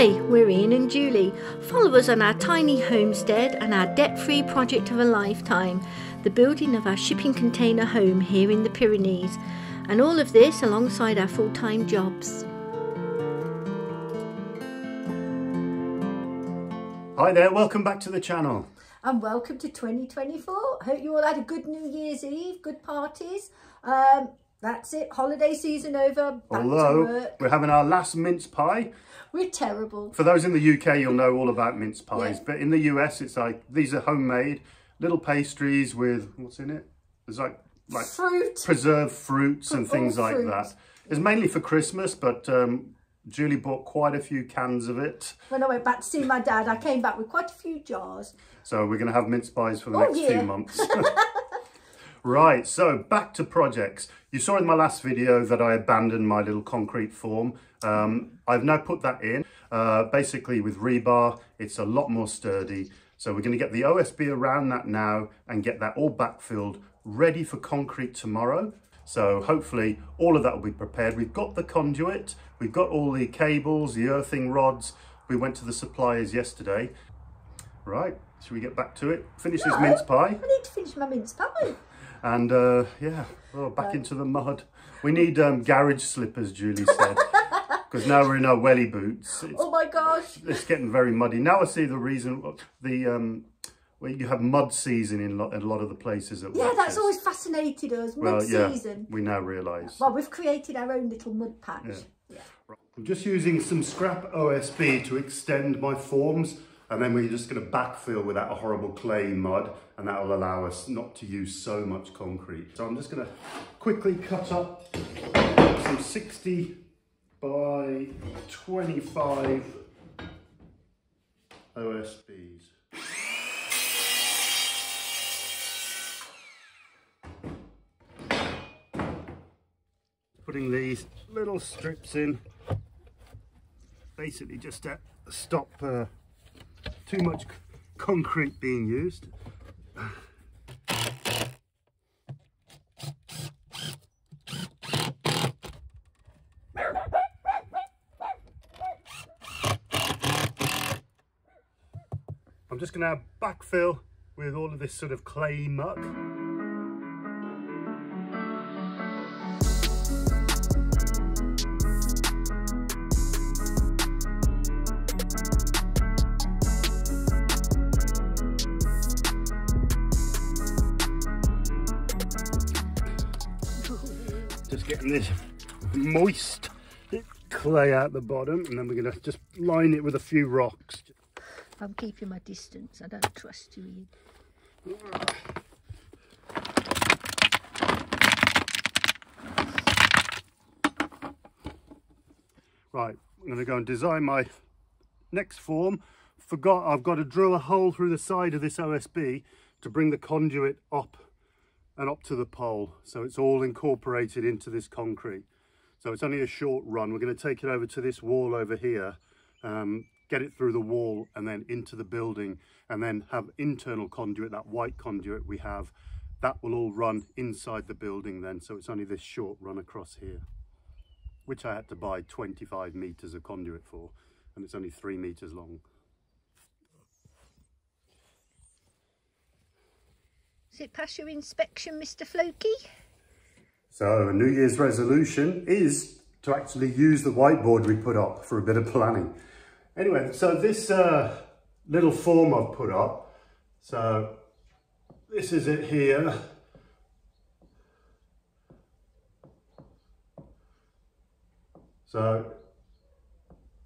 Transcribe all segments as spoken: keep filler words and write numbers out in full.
Hi, we're Ian and Julie. Follow us on our tiny homestead and our debt-free project of a lifetime, the building of our shipping container home here in the Pyrenees, and all of this alongside our full-time jobs. Hi there, welcome back to the channel. And welcome to twenty twenty-four. Hope you all had a good New Year's Eve, good parties. Um, That's it, holiday season over, back Although, to work. We're having our last mince pie. We're terrible. For those in the U K, you'll know all about mince pies. Yeah. But in the U S, it's like, these are homemade little pastries with, what's in it? There's like, like fruit. preserved fruits and things fruit. like that. It's mainly for Christmas, but um, Julie bought quite a few cans of it. When I went back to see my dad, I came back with quite a few jars. So we're going to have mince pies for the oh, next yeah. few months. Right, so back to projects. You saw in my last video that I abandoned my little concrete form. Um, I've now put that in. Uh, basically with rebar, it's a lot more sturdy. So we're going to get the O S B around that now and get that all backfilled, ready for concrete tomorrow. So hopefully all of that will be prepared. We've got the conduit, we've got all the cables, the earthing rods. We went to the suppliers yesterday. Right, should we get back to it? Finish no, this mince pie. I need to finish my mince pie. And uh, yeah, oh, back right. into the mud. We need um, garage slippers, Julie said, because now we're in our welly boots. It's, oh my gosh. It's getting very muddy. Now I see the reason, the, um, well, you have mud season in, lo in a lot of the places at Yeah, that's always fascinated us, mud well, yeah, season. We now realise. Well, we've created our own little mud patch. Yeah. Yeah. I'm just using some scrap O S B to extend my forms. And then we're just going to backfill with that horrible clay mud, and that'll allow us not to use so much concrete. So I'm just going to quickly cut up some sixty by twenty-five O S Bs. Putting these little strips in, basically just to stop uh, too much concrete being used. I'm just going to backfill with all of this sort of clay muck. Getting this moist clay out the bottom, and then we're going to just line it with a few rocks. I'm keeping my distance, I don't trust you. Right, I'm going to go and design my next form. Forgot I've got to drill a hole through the side of this O S B to bring the conduit up and up to the pole, so it's all incorporated into this concrete. So it's only a short run. We're going to take it over to this wall over here, um, get it through the wall and then into the building, and then have internal conduit, that white conduit we have, that will all run inside the building then. So it's only this short run across here, which I had to buy twenty-five meters of conduit for, and it's only three meters long. Does it pass your inspection, Mr Floki? So a New Year's resolution is to actually use the whiteboard we put up for a bit of planning. Anyway, so this uh, little form I've put up, so this is it here. So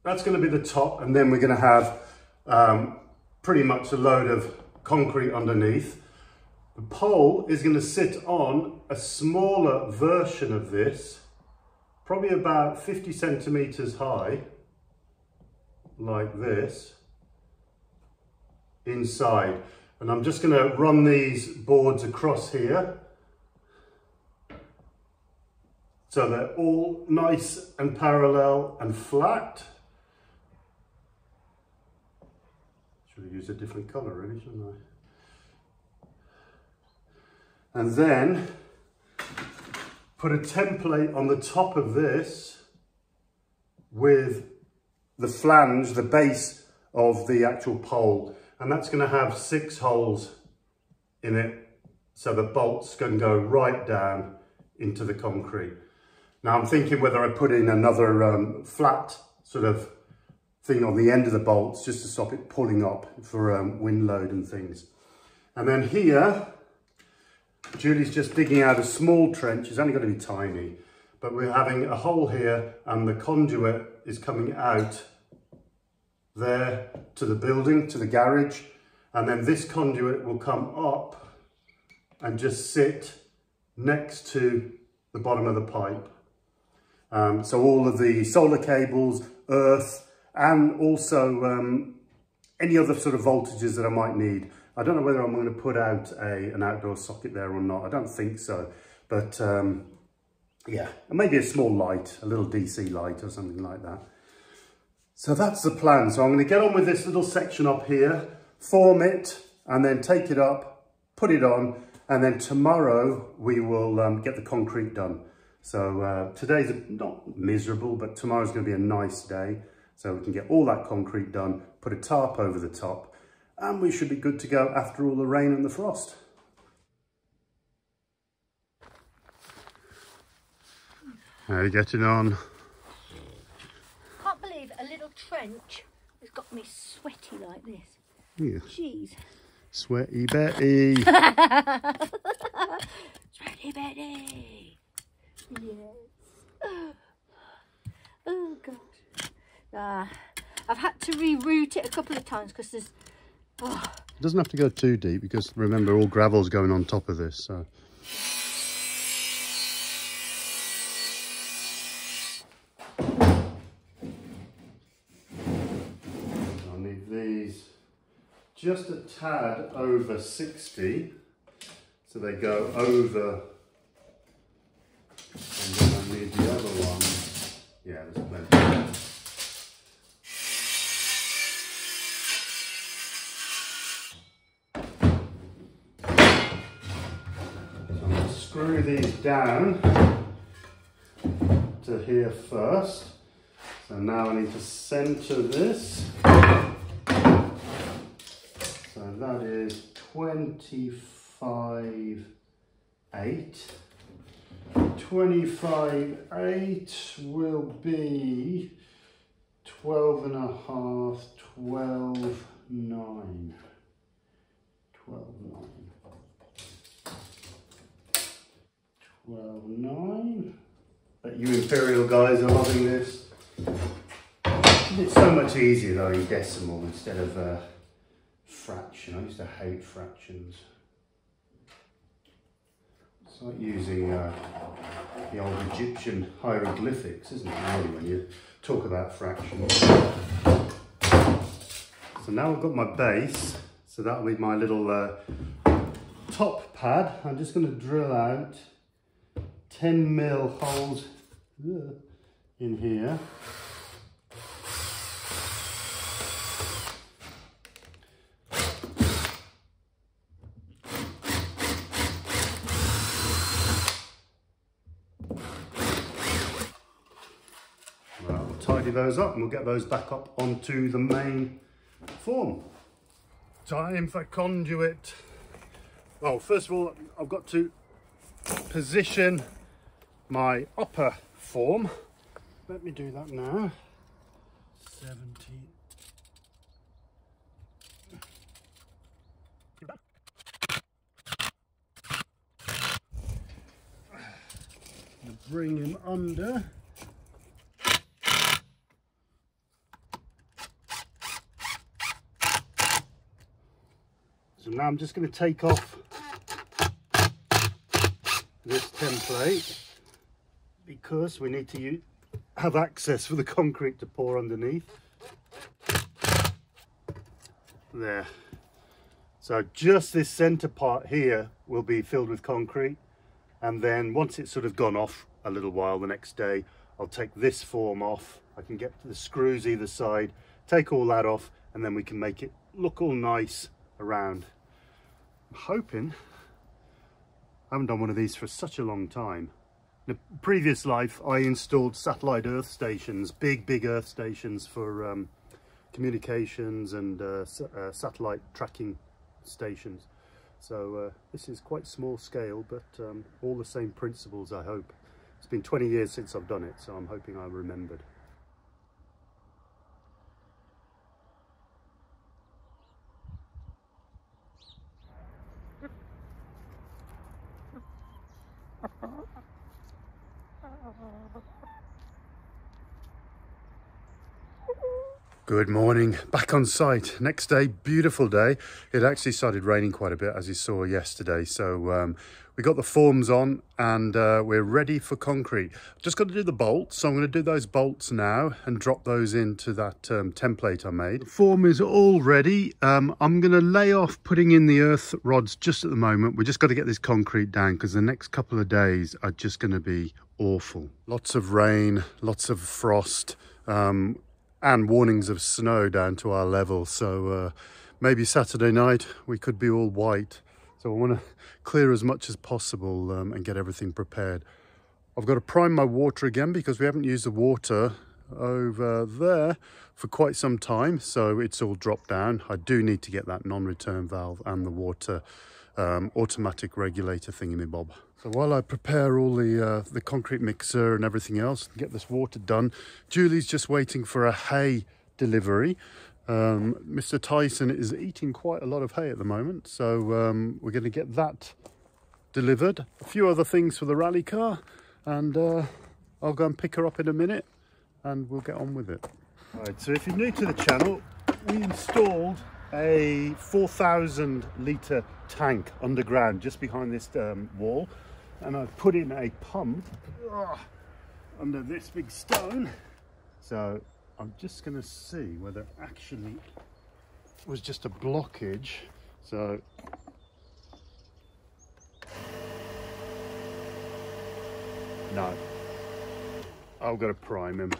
that's going to be the top, and then we're going to have um, pretty much a load of concrete underneath. The pole is going to sit on a smaller version of this, probably about fifty centimeters high, like this, inside. And I'm just going to run these boards across here, so they're all nice and parallel and flat. Should we use a different colour really, shouldn't I? And then put a template on the top of this with the flange, the base of the actual pole, and that's going to have six holes in it so the bolts can go right down into the concrete. Now I'm thinking whether I put in another um, flat sort of thing on the end of the bolts just to stop it pulling up for um, wind load and things. And then here, Julie's just digging out a small trench. It's only going to be tiny, but we're having a hole here and the conduit is coming out there to the building, to the garage, and then this conduit will come up and just sit next to the bottom of the pipe. Um, so all of the solar cables, earth, and also um, any other sort of voltages that I might need. I don't know whether I'm going to put out a, an outdoor socket there or not. I don't think so, but um, yeah, and maybe a small light, a little D C light or something like that. So that's the plan. So I'm going to get on with this little section up here, form it, and then take it up, put it on, and then tomorrow we will um, get the concrete done. So uh, today's not miserable, but tomorrow's going to be a nice day. So we can get all that concrete done, put a tarp over the top, and we should be good to go after all the rain and the frost. How are you getting on? A little trench has got me sweaty like this. Yeah. Jeez. Sweaty Betty. Sweaty Betty. Yes. Oh gosh. Ah, I've had to reroute it a couple of times because there's. Oh. It doesn't have to go too deep because remember all gravel's going on top of this. So. Just a tad over sixty, so they go over, and then I need the other one. Yeah, there's plenty. So I'm going to screw these down to here first. So now I need to centre this. So that is twenty-five eight. twenty-five eight will be twelve and a half, twelve nine. twelve nine. twelve nine. But you imperial guys are loving this. It's so much easier though in decimal instead of uh, fraction. I used to hate fractions. It's like using uh, the old Egyptian hieroglyphics, isn't it, really, when you talk about fractions. So now I've got my base, so that'll be my little uh, top pad. I'm just going to drill out ten mil holes in here. Those up and we'll get those back up onto the main form. Time for conduit. Well, first of all, I've got to position my upper form. Let me do that now. seventy. Bring him under. So now I'm just going to take off this template because we need to use, have access for the concrete to pour underneath. There. So just this centre part here will be filled with concrete, and then once it's sort of gone off a little while the next day, I'll take this form off. I can get to the screws either side, take all that off, and then we can make it look all nice around. I'm hoping, I haven't done one of these for such a long time, In a previous life, I installed satellite earth stations, big, big earth stations for um, communications and uh, uh, satellite tracking stations. So uh, this is quite small scale, but um, all the same principles, I hope. It's been twenty years since I've done it, so I'm hoping I remembered. Good morning, back on site. Next day, beautiful day. It actually started raining quite a bit, as you saw yesterday. So um, we got the forms on and uh, we're ready for concrete. Just got to do the bolts. So I'm gonna do those bolts now and drop those into that um, template I made. The form is all ready. Um, I'm gonna lay off putting in the earth rods just at the moment. We just got to get this concrete down because the next couple of days are just gonna be awful. Lots of rain, lots of frost. Um, and warnings of snow down to our level, so uh, maybe Saturday night we could be all white. So I want to clear as much as possible um, and get everything prepared. I've got to prime my water again because we haven't used the water over there for quite some time, so it's all dropped down. I do need to get that non-return valve and the water um, automatic regulator thingy-me-bob. So while I prepare all the uh, the concrete mixer and everything else, and get this water done, Julie's just waiting for a hay delivery. Um, Mister Tyson is eating quite a lot of hay at the moment, so um, we're going to get that delivered. A few other things for the rally car, and uh, I'll go and pick her up in a minute, and we'll get on with it. All right, so if you're new to the channel, we installed a four thousand litre tank underground just behind this um, wall. And I've put in a pump uh, under this big stone. So I'm just going to see whether actually it was just a blockage. So no, I've got to prime him.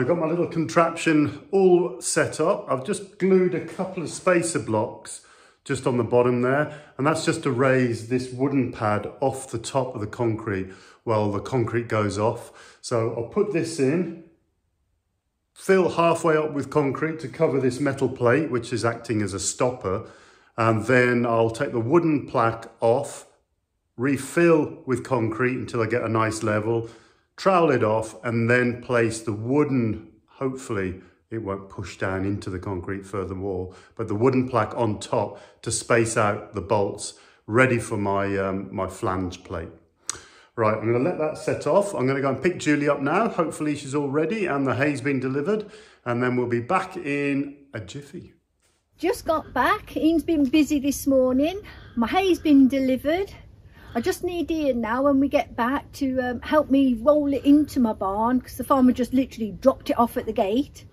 I've got my little contraption all set up. I've just glued a couple of spacer blocks just on the bottom there, and that's just to raise this wooden pad off the top of the concrete while the concrete goes off. So I'll put this in, fill halfway up with concrete to cover this metal plate, which is acting as a stopper, and then I'll take the wooden plaque off, refill with concrete until I get a nice level, trowel it off, and then place the wooden, hopefully it won't push down into the concrete furthermore, but the wooden plaque on top to space out the bolts, ready for my, um, my flange plate. Right, I'm gonna let that set off. I'm gonna go and pick Julie up now. Hopefully she's all ready and the hay's been delivered, and then we'll be back in a jiffy. Just got back, Ian's been busy this morning. My hay's been delivered. I just need Ian now when we get back to um, help me roll it into my barn, because the farmer just literally dropped it off at the gate.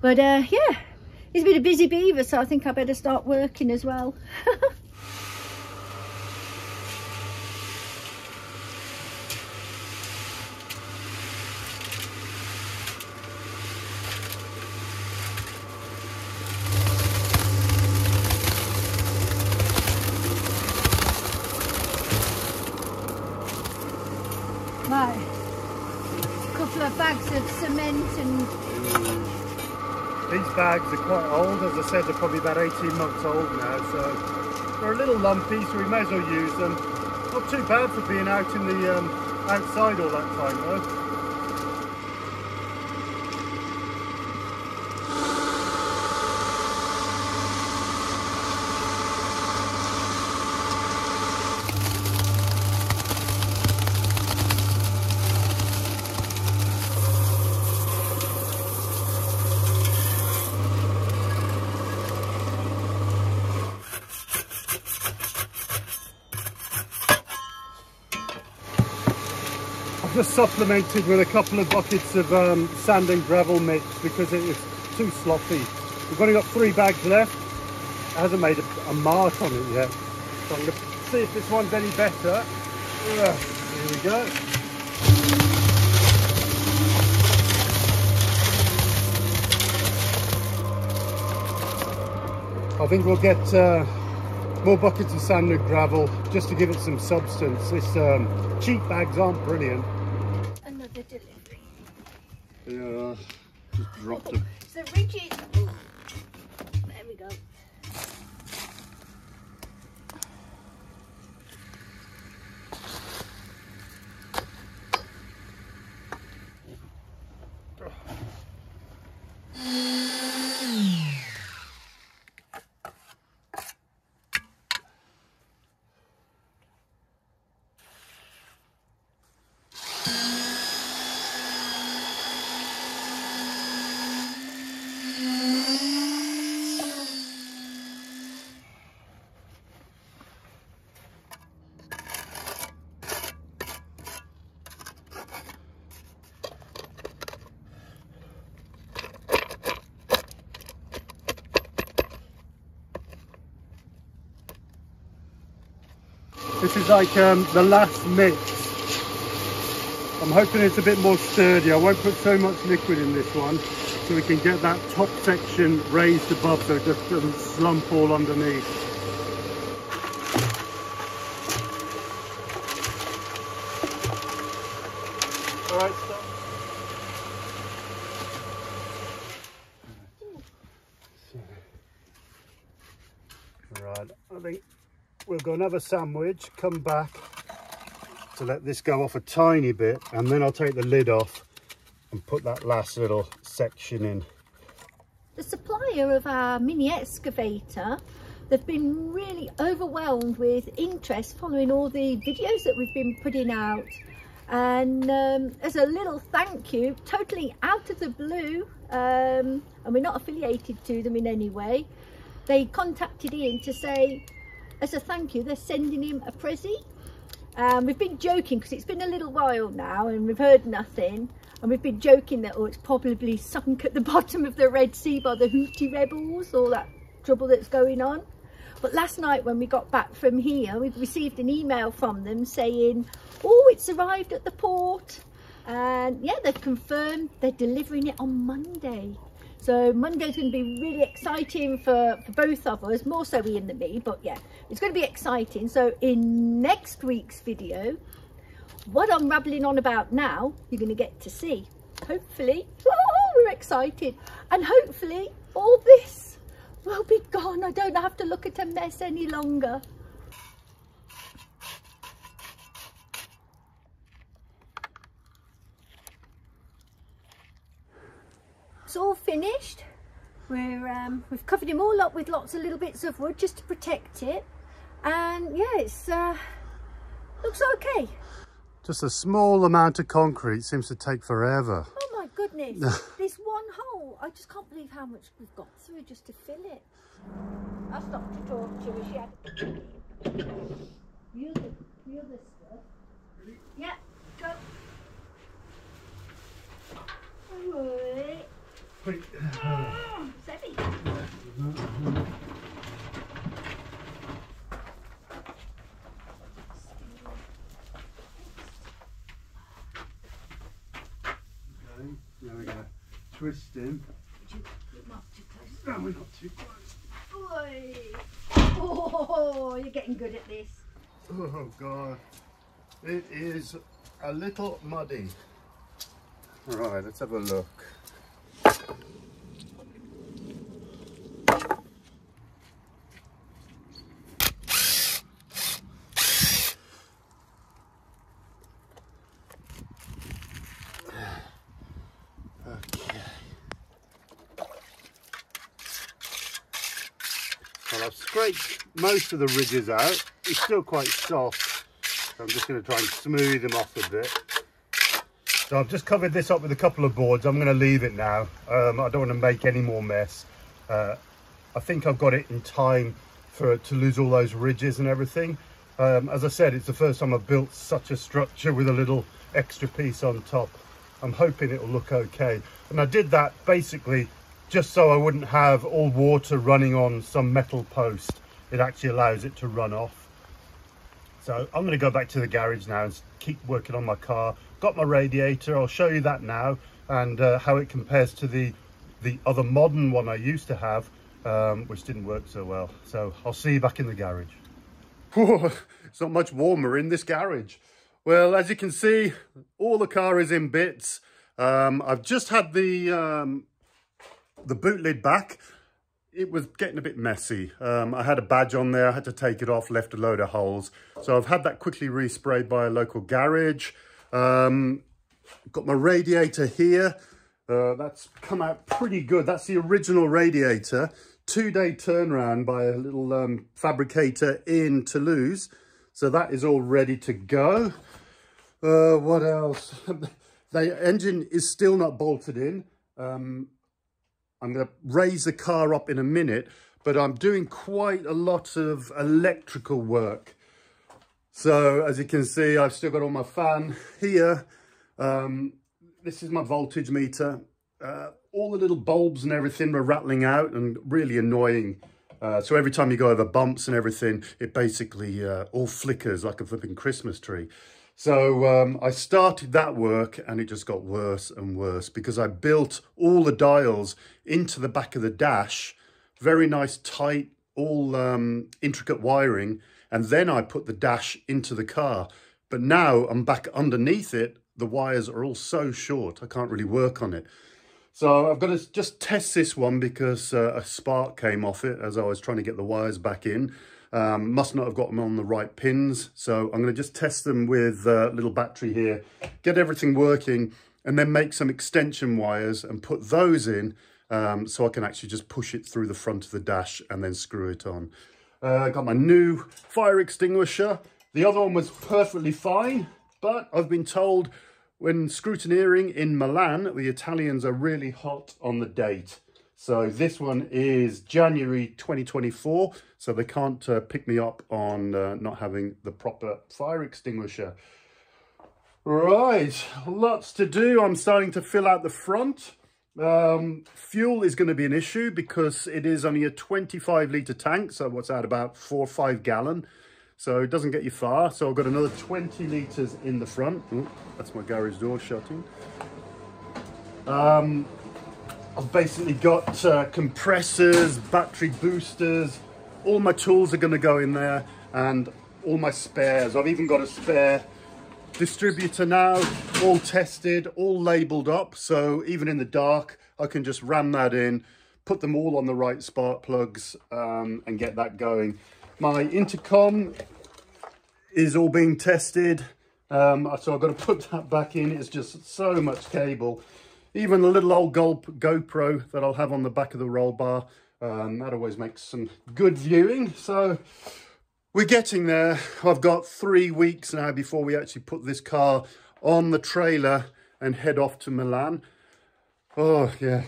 But uh, yeah, he's been a busy beaver, so I think I better start working as well. No. A couple of bags of cement and... These bags are quite old, as I said, they're probably about eighteen months old now, so they're a little lumpy, so we may as well use them. Not too bad for being out in the um, outside all that time though. Just supplemented with a couple of buckets of um, sand and gravel mix because it was too sloppy. We've only got three bags left. It hasn't made a, a mark on it yet. So I'm going to see if this one's any better. Uh, here we go. I think we'll get uh, more buckets of sand and gravel just to give it some substance. This um, cheap bags aren't brilliant. Another delivery. Yeah, just dropped them. Oh, so rigid. Ooh. There we go. This is like um, the last mix. I'm hoping it's a bit more sturdy. I won't put so much liquid in this one so we can get that top section raised above so it just doesn't slump all underneath. All right, stop. So, right, I think we'll go and have a sandwich, come back to let this go off a tiny bit, and then I'll take the lid off and put that last little section in. The supplier of our mini excavator, they've been really overwhelmed with interest following all the videos that we've been putting out. And um, as a little thank you, totally out of the blue, um, and we're not affiliated to them in any way, they contacted Ian to say, as a thank you, they're sending him a prezi. Um, we've been joking because it's been a little while now and we've heard nothing, and we've been joking that, oh, it's probably sunk at the bottom of the Red Sea by the Houthi rebels, all that trouble that's going on. But last night when we got back from here, we received an email from them saying, oh, it's arrived at the port, and yeah, they've confirmed they're delivering it on Monday. So Monday's going to be really exciting for, for both of us, more so Ian than me, but yeah, it's going to be exciting. So in next week's video, what I'm rambling on about now, you're going to get to see. Hopefully, oh, we're excited. And hopefully all this will be gone. I don't have to look at a mess any longer. All finished. We're um, we've covered him all up with lots of little bits of wood just to protect it, and yeah, it's uh, looks okay. Just a small amount of concrete seems to take forever. Oh my goodness! This one hole, I just can't believe how much we've got through just to fill it. I stopped to talk to her. She had the other, the other stuff. Yeah, go. All right. Oh, it's heavy. Okay, there we go. Twist him. We're not too close. No, we're not too close. Oh, you're getting good at this. Oh, God. It is a little muddy. Right, let's have a look. Okay. Well, I've scraped most of the ridges out. It's still quite soft. I'm just going to try and smooth them off a bit. So I've just covered this up with a couple of boards. I'm going to leave it now. Um, I don't want to make any more mess. Uh, I think I've got it in time for to lose all those ridges and everything. Um, as I said, it's the first time I've built such a structure with a little extra piece on top. I'm hoping it'll look okay. And I did that basically just so I wouldn't have all water running on some metal post. It actually allows it to run off. So I'm going to go back to the garage now and keep working on my car. Got my radiator, I'll show you that now, and uh, how it compares to the, the other modern one I used to have, um, which didn't work so well. So I'll see you back in the garage. It's not much warmer in this garage. Well, as you can see, all the car is in bits. Um, I've just had the, um, the boot lid back. It was getting a bit messy. Um, I had a badge on there, I had to take it off, left a load of holes. So I've had that quickly resprayed by a local garage. Um, got my radiator here. Uh, that's come out pretty good. That's the original radiator. Two-day turnaround by a little um, fabricator in Toulouse. So that is all ready to go. Uh, what else? The engine is still not bolted in. Um, I'm going to raise the car up in a minute, but I'm doing quite a lot of electrical work. So as you can see, I've still got all my fan here. Um, this is my voltage meter. Uh, all the little bulbs and everything were rattling out and really annoying. Uh, so every time you go over bumps and everything, it basically uh, all flickers like a flipping Christmas tree. So um, I started that work and it just got worse and worse because I built all the dials into the back of the dash, very nice, tight, all um, intricate wiring. And then I put the dash into the car. But now I'm back underneath it. The wires are all so short, I can't really work on it. So I've got to just test this one because uh, a spark came off it as I was trying to get the wires back in. Um, must not have got them on the right pins, so I'm going to just test them with a uh, little battery here, get everything working, and then make some extension wires and put those in um, so I can actually just push it through the front of the dash and then screw it on. Uh, I got my new fire extinguisher. The other one was perfectly fine, but I've been told when scrutineering in Milan, the Italians are really hot on the date. So this one is January twenty twenty-four, so they can't uh, pick me up on uh, not having the proper fire extinguisher. Right, lots to do. I'm starting to fill out the front. Um, fuel is going to be an issue because it is only a twenty-five litre tank, so what's that, about four or five gallon. So it doesn't get you far. So I've got another twenty litres in the front. Ooh, that's my garage door shutting. Um... I've basically got uh, compressors, battery boosters, all my tools are going to go in there and all my spares. I've even got a spare distributor now, all tested, all labelled up. So even in the dark, I can just ram that in, put them all on the right spark plugs um, and get that going. My intercom is all being tested. Um, so I've got to put that back in. It's just so much cable. Even the little old GoPro that I'll have on the back of the roll bar, um, that always makes some good viewing. So we're getting there. I've got three weeks now before we actually put this car on the trailer and head off to Milan. Oh, yeah.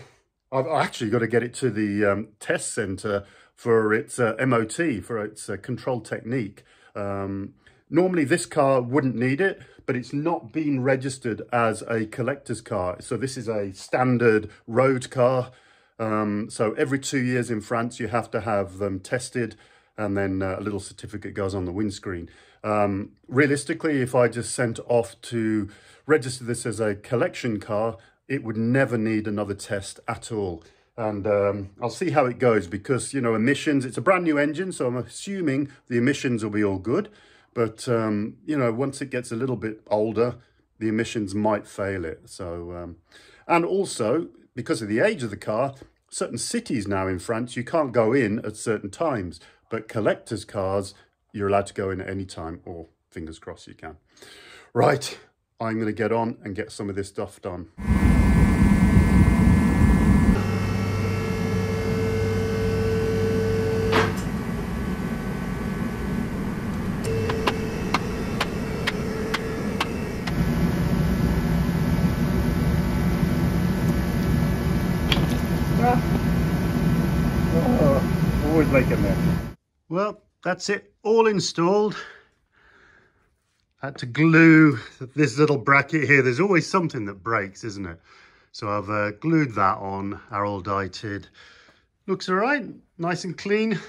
I've actually got to get it to the um, test centre for its uh, M O T, for its uh, control technique. Um, Normally this car wouldn't need it, but it's not been registered as a collector's car. So this is a standard road car. Um, so every two years in France, you have to have them tested and then uh, a little certificate goes on the windscreen. Um, realistically, if I just sent off to register this as a collection car, it would never need another test at all. And um, I'll see how it goes because, you know, emissions, it's a brand new engine. So I'm assuming the emissions will be all good. But, um, you know, once it gets a little bit older, the emissions might fail it. So, um, and also, because of the age of the car, certain cities now in France, you can't go in at certain times. But collector's cars, you're allowed to go in at any time, or fingers crossed you can. Right, I'm going to get on and get some of this stuff done. Well, that's it, all installed. I had to glue this little bracket here. There's always something that breaks, isn't it? So I've uh, glued that on, araldited. Looks all right, nice and clean.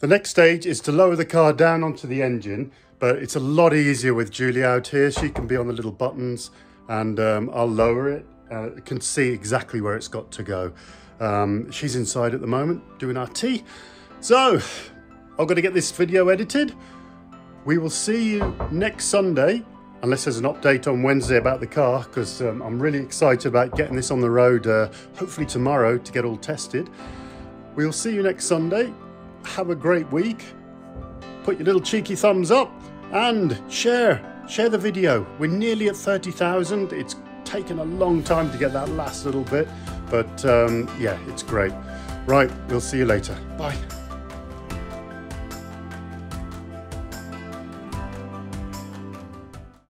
The next stage is to lower the car down onto the engine, but it's a lot easier with Julie out here. She can be on the little buttons, and um, I'll lower it. Uh, can see exactly where it's got to go. Um, she's inside at the moment, doing our tea. So, I've got to get this video edited. We will see you next Sunday, unless there's an update on Wednesday about the car, because um, I'm really excited about getting this on the road, uh, hopefully tomorrow, to get all tested. We'll see you next Sunday. Have a great week. Put your little cheeky thumbs up and share. Share the video. We're nearly at thirty thousand. It's taken a long time to get that last little bit, but um, yeah, it's great. Right, we'll see you later. Bye.